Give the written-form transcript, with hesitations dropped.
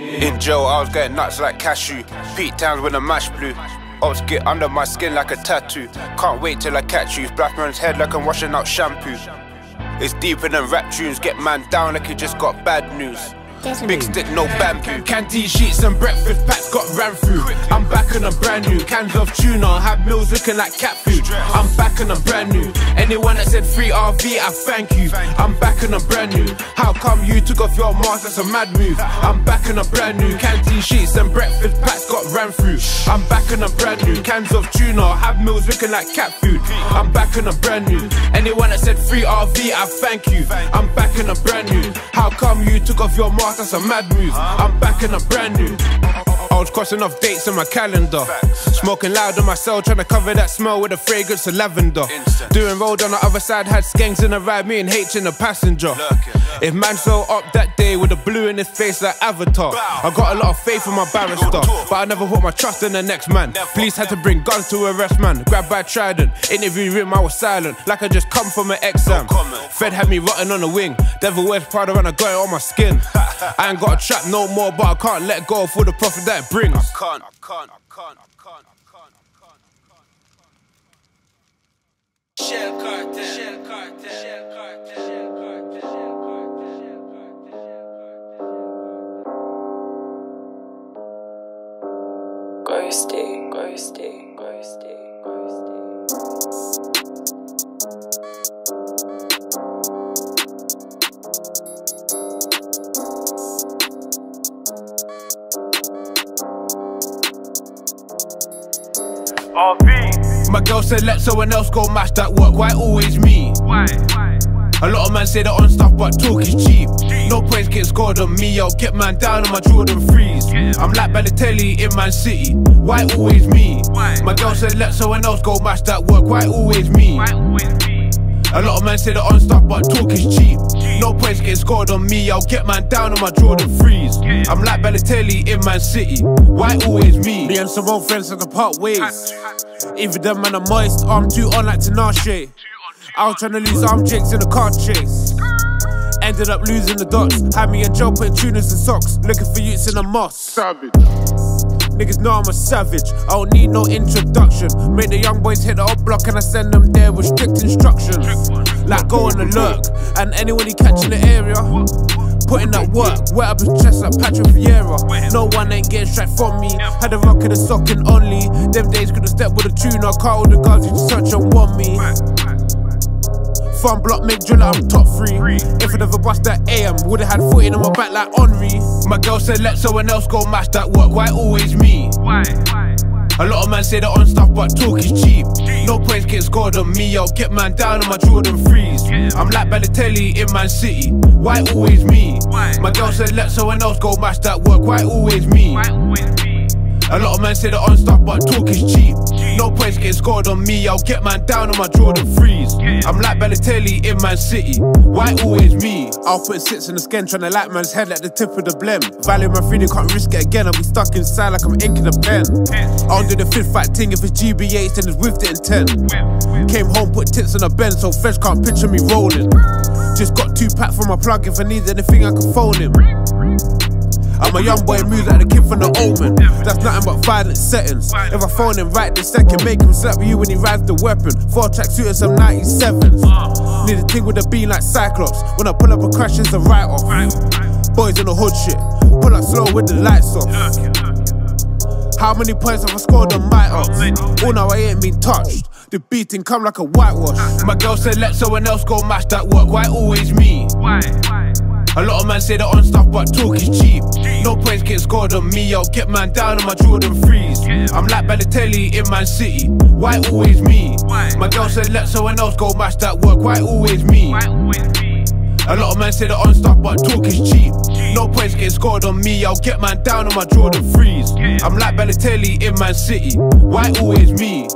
In jail, I was getting nuts like cashew. Peak times when the match blew. Ops get under my skin like a tattoo. Can't wait till I catch you. Black man's head like I'm washing out shampoo. It's deeper than rap tunes. Get man down like he just got bad news. Big stick, no bamboo. Canteen sheets and breakfast packs got ran through. I'm back and I'm brand new. Cans of tuna, had meals looking like cat food. I'm back and I'm brand new. Anyone that said free RV, I thank you. I'm back and I'm brand new. How come you took off your mask? That's a mad move. I'm back and I'm brand new. Canteen sheets and breakfast packs got ran through. I'm back and I'm brand new. Cans of tuna, had meals looking like cat food. I'm back and I'm brand new. Anyone that said free RV, I thank you. I'm back and I'm brand new. How come you took off your mask? That's a mad move. I'm back and I'm brand new. I was crossing off dates on my calendar. Smoking loud on my cell, trying to cover that smell with a fragrance of lavender. Doing road on the other side, had skanks in the ride, me and H in the passenger. If man fell up that day with a blue in his face like Avatar. I got a lot of faith in my barrister, but I never put my trust in the next man. Police had to bring guns to arrest man. Grabbed by Trident, interview room I was silent, like I just come from an exam. Fed had me rotting on the wing. Devil wears Prada and I got it on my skin. I ain't got a trap no more, but I can't let go for the profit that it brings. I can't. Shell cartel, shell cartel, shell cartel, shell cartel, shell cartel, shell cartel, shell cartel. Ghosty, ghosty, ghosty, ghosty. RV. My girl said let someone else go match that work, why always me? Why? A lot of man say they're on stuff but talk is cheap. No points get scored on me, I'll get man down on my Jordan threes. I'm like Balotelli in Man City, why always me? Why? My girl said let someone else go match that work, why always me? A lot of man say they're on stuff but talk is cheap. No points get scored on me, I'll get man down on my Jordan threes. I'm like Balotelli in Man City, why always me? Me and some old friends have to part ways. Even them man are moist, I'm too on like Tinashe. I was trying to lose arm jakes in a car chase. Ended up losing the dots, had me in jail putting tuners and socks. Looking for youths in the moss. Savage. Niggas know I'm a savage, I don't need no introduction. Make the young boys hit the up block and I send them there with strict instructions. Like go on the lurk, and anyone he catch in the area. Putting that work, wet up his chest like Patrick Vieira. No one ain't getting straight from me, had a rock in a sock and only. Them days could've stepped with a tuner, caught all the guards who search and want me. Fun block, make drill like I'm top 3. If I'd ever bust that AM, would've had 14 on my back like Henri. My girl said let someone else go match that work, why always me? Why? A lot of man say they're on stuff but talk is cheap. No points get scored on me, I'll get man down on my Jordan threes. I'm like Balotelli in Man City, why always me? My girl said let someone else go match that work, why always me? A lot of men say they're on stuff but talk is cheap. No points get scored on me, I'll get man down on my Jordan threes. I'm like Balotelli in Man City, why always me? I'll put six in the skin trying to light man's head like the tip of the blem. Value my freedom, can't risk it again, I'll be stuck inside like I'm inking a pen. I'll do the fifth fight ting, if it's GB8 then it's with the intent. Came home, put tits on a bend so French can't picture me rolling. Just got 2 pack from my plug, if I need anything I can phone him. I'm a young boy, moves like the kid from the Omen. That's nothing but violent settings. If I phone him right this second, make him slap you when he rides the weapon. 4-track suit and some 97s. Need a ting with a bean like Cyclops. When I pull up a crash, it's a write-off. Boys in the hood shit, pull up slow with the lights off. How many points have I scored on my ups? Oh no, I ain't been touched. The beating come like a whitewash. My girl said let someone else go match that work, why always me? A lot of man say they're on stuff but talk is cheap. No points get scored on me, I'll get man down on my Jordan threes. I'm like Balotelli in Man City, why always me? My girl said let someone else go match that work, why always me? A lot of man say they're on stuff but talk is cheap. No points get scored on me, I'll get man down on my Jordan threes. I'm like Balotelli in Man City, why always me?